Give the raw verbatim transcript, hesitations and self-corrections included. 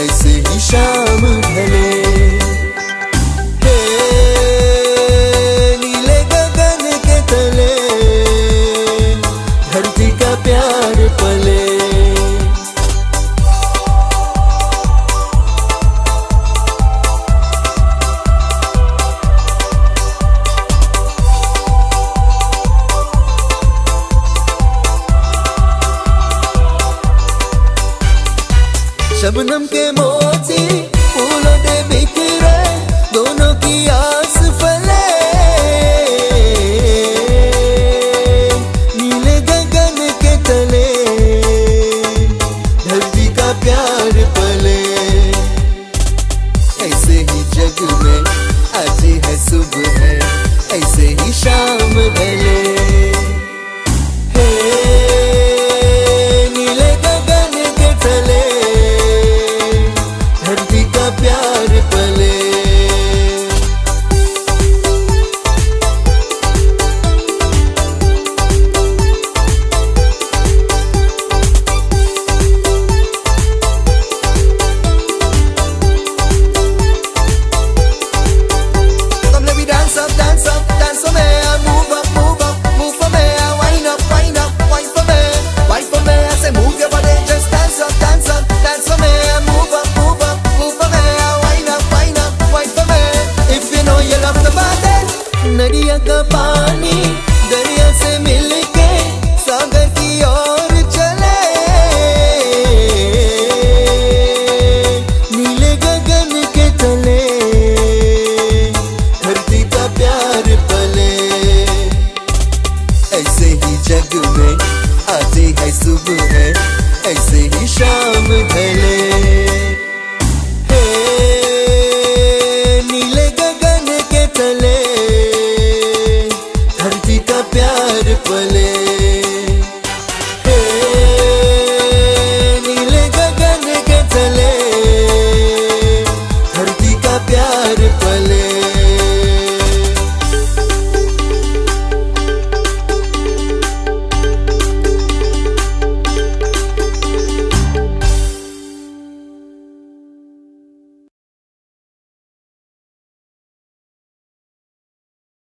ऐसे ही शाम ढले, हे नीले गगन के तले, धरती का प्यार पले। शबनम के मोती फूलों पे बिखरे, दोनों की आस फले, नीले गगन के तले, धरती का प्यार पले। ऐसे ही जग में आज है सुबह है, ऐसे ही शाम ढले। प्यार